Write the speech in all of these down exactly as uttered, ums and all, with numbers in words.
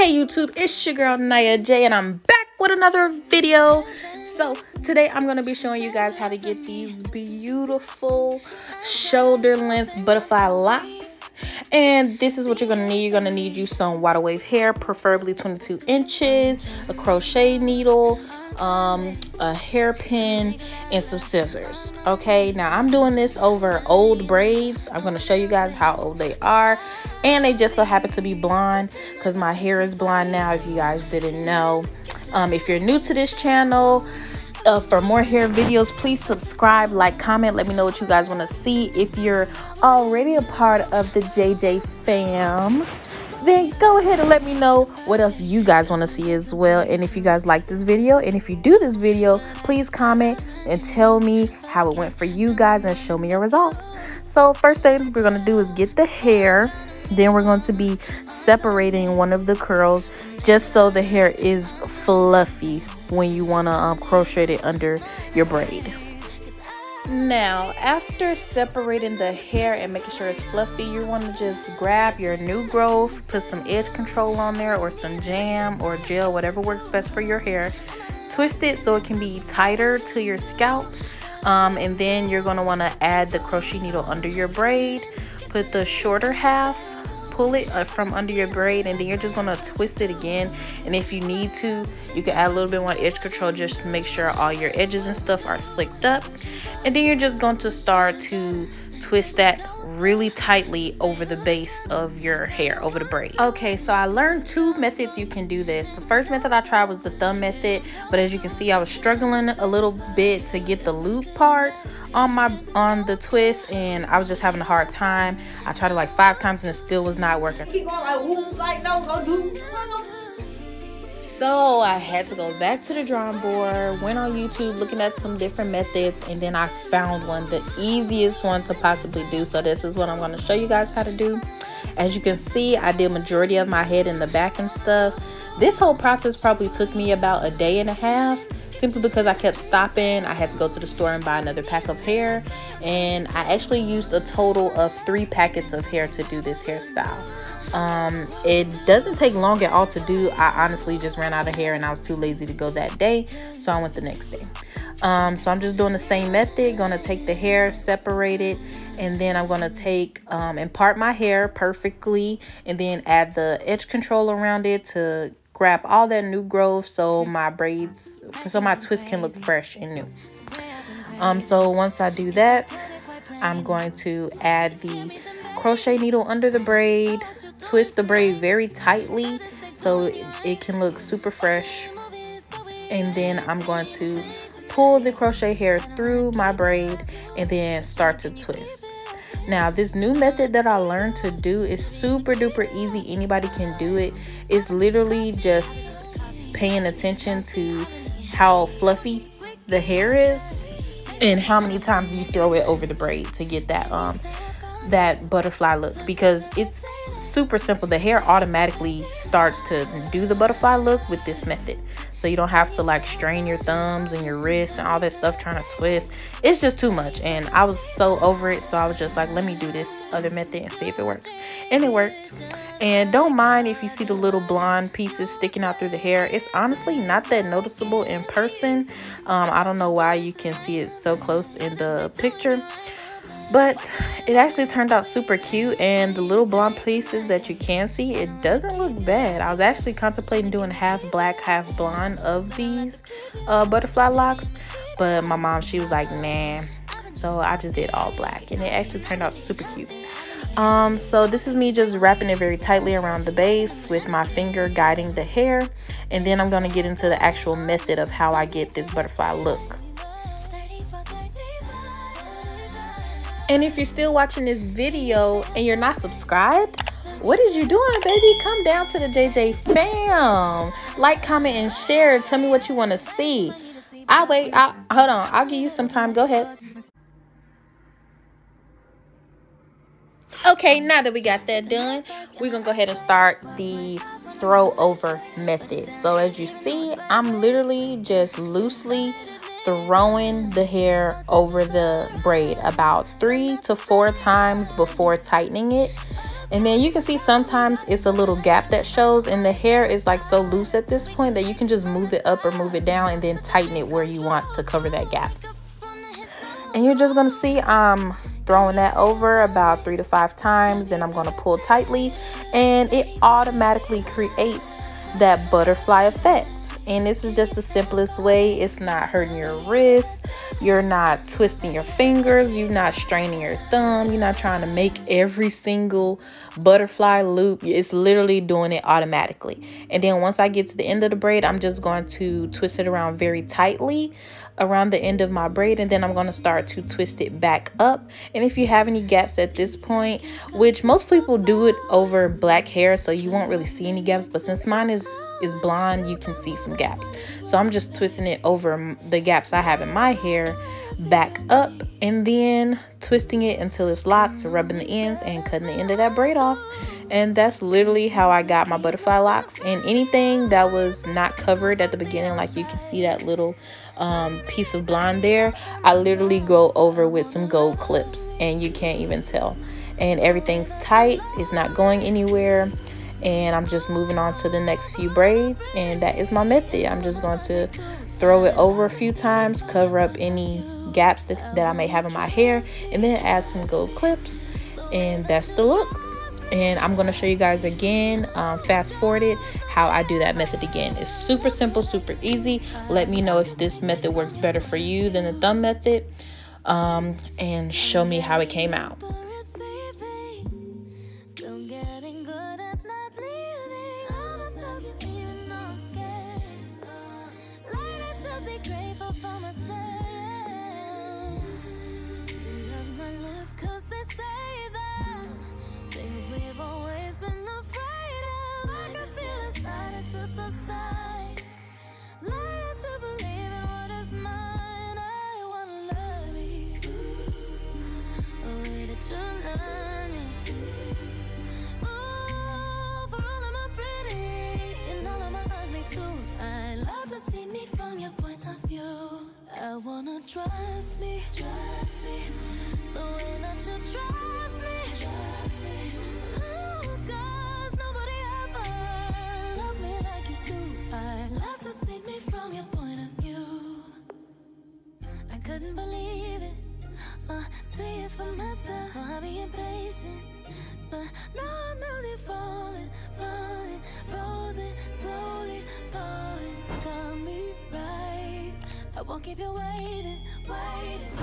Hey YouTube, it's your girl Naya J and I'm back with another video. So today I'm going to be showing you guys how to get these beautiful shoulder length butterfly locks. And this is what you're going to need. You're going to need you some water wave hair, preferably twenty-two inches, a crochet needle, um, a hairpin, and some scissors. Okay, now I'm doing this over old braids. I'm going to show you guys how old they are, and they just so happen to be blonde because my hair is blonde now, if you guys didn't know. Um, if you're new to this channel, uh, for more hair videos, please subscribe, like, comment, let me know what you guys want to see. If you're already a part of the J J fam, then go ahead and let me know what else you guys want to see as well. And if you guys like this video, and if you do this video, please comment and tell me how it went for you guys and show me your results. So first thing we're going to do is get the hair. Then we're going to be separating one of the curls just so the hair is fluffy when you want to um, crochet it under your braid. Now, after separating the hair and making sure it's fluffy, you want to just grab your new growth, put some edge control on there or some jam or gel, whatever works best for your hair. Twist it so it can be tighter to your scalp. Um, and then you're going to want to add the crochet needle under your braid. Put the shorter half, pull it from under your braid, and then you're just going to twist it again. And if you need to, you can add a little bit more edge control just to make sure all your edges and stuff are slicked up. And then you're just going to start to twist that really tightly over the base of your hair, over the braid. Okay, so I learned two methods you can do this. The first method I tried was the thumb method, but as you can see, I was struggling a little bit to get the loop part on my on the twist, and I was just having a hard time. I tried it like five times and it still was not working. So I had to go back to the drawing board, went on YouTube looking at some different methods, and then I found one, the easiest one to possibly do. So this is what I'm going to show you guys how to do. As you can see, I did majority of my head and the back and stuff. This whole process probably took me about a day and a half, simply because I kept stopping. I had to go to the store and buy another pack of hair, and I actually used a total of three packets of hair to do this hairstyle. Um it doesn't take long at all to do. I honestly just ran out of hair and I was too lazy to go that day, so I went the next day. Um so I'm just doing the same method. Gonna take the hair, separate it, and then I'm gonna take um and part my hair perfectly, and then add the edge control around it to grab all that new growth so my braids so my twist can look fresh and new. Um so once I do that, I'm going to add the crochet needle under the braid, twist the braid very tightly so it, it can look super fresh, and then I'm going to pull the crochet hair through my braid and then start to twist. Now, this new method that I learned to do is super duper easy. Anybody can do it. It's literally just paying attention to how fluffy the hair is and how many times you throw it over the braid to get that um that butterfly look, because it's super simple. The hair automatically starts to do the butterfly look with this method, so you don't have to like strain your thumbs and your wrists and all that stuff trying to twist. It's just too much, and I was so over it, so I was just like, let me do this other method and see if it works. And it worked. And don't mind if you see the little blonde pieces sticking out through the hair. It's honestly not that noticeable in person. um I don't know why you can see it so close in the picture, but it actually turned out super cute. And the little blonde pieces that you can see, it doesn't look bad. I was actually contemplating doing half black, half blonde of these uh, butterfly locks, but my mom, she was like, nah, so I just did all black, and it actually turned out super cute. Um, so this is me just wrapping it very tightly around the base with my finger guiding the hair, and then I'm gonna get into the actual method of how I get this butterfly look. And if you're still watching this video and you're not subscribed, what is you doing, baby? Come down to the J J fam. Like, comment, and share. Tell me what you want to see. I'll wait. I'll, hold on. I'll give you some time. Go ahead. Okay, now that we got that done, we're going to go ahead and start the throw over method. So as you see, I'm literally just loosely throwing the hair over the braid about three to four times before tightening it. And then you can see sometimes it's a little gap that shows, and the hair is like so loose at this point that you can just move it up or move it down and then tighten it where you want to cover that gap. And you're just gonna see um throwing that over about three to five times. Then I'm gonna pull tightly, and it automatically creates that butterfly effect. And this is just the simplest way. It's not hurting your wrists, you're not twisting your fingers, you're not straining your thumb, you're not trying to make every single butterfly loop. It's literally doing it automatically. And then once I get to the end of the braid, I'm just going to twist it around very tightly around the end of my braid, and then I'm going to start to twist it back up. And if you have any gaps at this point, which most people do it over black hair, so you won't really see any gaps, but since mine is is blonde, you can see some gaps, so I'm just twisting it over the gaps I have in my hair back up, and then twisting it until it's locked, rubbing the ends and cutting the end of that braid off. And that's literally how I got my butterfly locks. And anything that was not covered at the beginning, like you can see that little um, piece of blonde there, I literally go over with some gold clips and you can't even tell. And everything's tight, it's not going anywhere. And I'm just moving on to the next few braids, and that is my method. I'm just going to throw it over a few times, cover up any gaps that, that I may have in my hair, and then add some gold clips, and that's the look. And I'm going to show you guys again, um, fast forwarded, how I do that method again. It's super simple, super easy. Let me know if this method works better for you than the thumb method, um, and show me how it came out. Trust me, trust me, the way that you trust me, trust me, ooh, cause nobody ever loved me like you do. I love to see me from your point of view. I couldn't believe it, uh, see it for myself, oh, I'm being patient, but now I'm only falling, falling, frozen, slowly falling, got me right. I won't keep you waiting, waiting.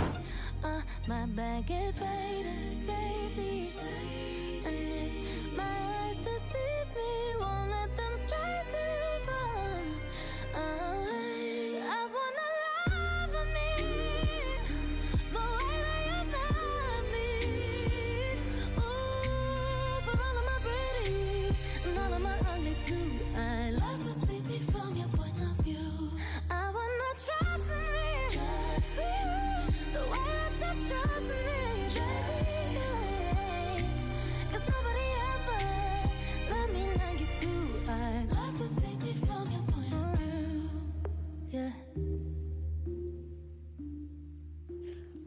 Uh, my baggage waiting, safety. And if my eyes deceive me, won't let them stray too far away. I wanna love for me, the way that you love me. Ooh, for all of my pretty and all of my ugly too. I love to see me from your point of view. I wanna try.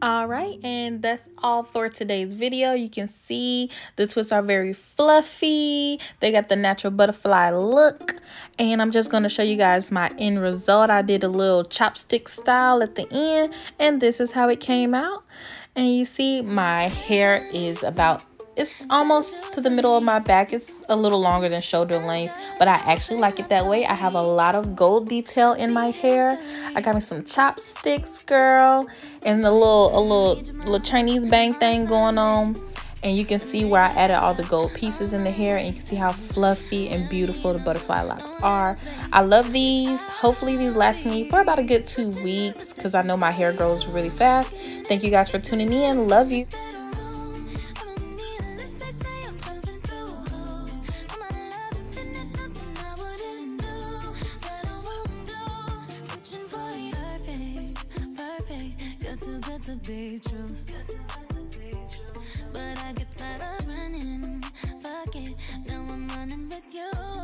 All right, and that's all for today's video. You can see the twists are very fluffy. They got the natural butterfly look. And I'm just going to show you guys my end result. I did a little chopstick style at the end, and this is how it came out. And you see my hair is about, it's almost to the middle of my back. It's a little longer than shoulder length, but I actually like it that way. I have a lot of gold detail in my hair. I got me some chopsticks, girl, and the little a little little Chinese bang thing going on. And you can see where I added all the gold pieces in the hair, and you can see how fluffy and beautiful the butterfly locks are. I love these. Hopefully these last me for about a good two weeks because I know my hair grows really fast. Thank you guys for tuning in. Love you. To be true, but I get tired of running. Fuck it, now I'm running with you.